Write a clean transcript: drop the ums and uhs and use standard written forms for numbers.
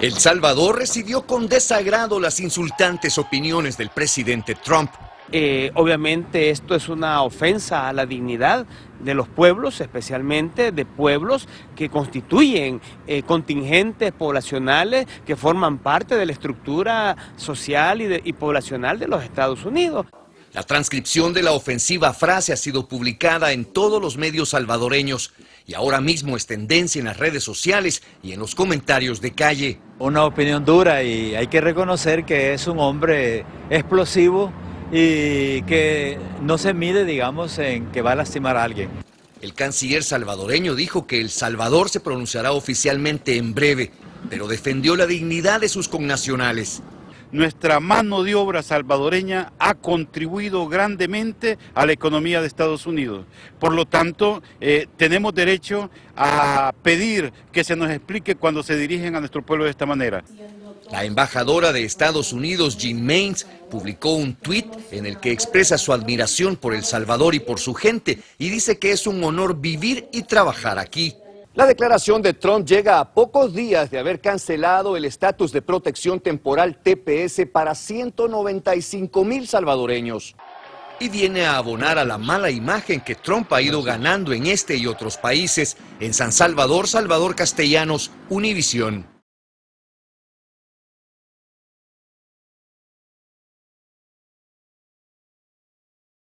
El Salvador recibió con desagrado las insultantes opiniones del presidente Trump. Obviamente esto es una ofensa a la dignidad de los pueblos, especialmente de pueblos que constituyen contingentes poblacionales que forman parte de la estructura social y poblacional de los Estados Unidos. La transcripción de la ofensiva frase ha sido publicada en todos los medios salvadoreños y ahora mismo es tendencia en las redes sociales y en los comentarios de calle. Una opinión dura, y hay que reconocer que es un hombre explosivo y que no se mide, digamos, en que va a lastimar a alguien. El canciller salvadoreño dijo que El Salvador se pronunciará oficialmente en breve, pero defendió la dignidad de sus connacionales. Nuestra mano de obra salvadoreña ha contribuido grandemente a la economía de Estados Unidos. Por lo tanto, tenemos derecho a pedir que se nos explique cuando se dirigen a nuestro pueblo de esta manera. La embajadora de Estados Unidos, Jean Maines, publicó un tuit en el que expresa su admiración por El Salvador y por su gente y dice que es un honor vivir y trabajar aquí. La declaración de Trump llega a pocos días de haber cancelado el estatus de protección temporal TPS para 195,000 salvadoreños. Y viene a abonar a la mala imagen que Trump ha ido ganando en este y otros países. En San Salvador, Salvador Castellanos, Univisión.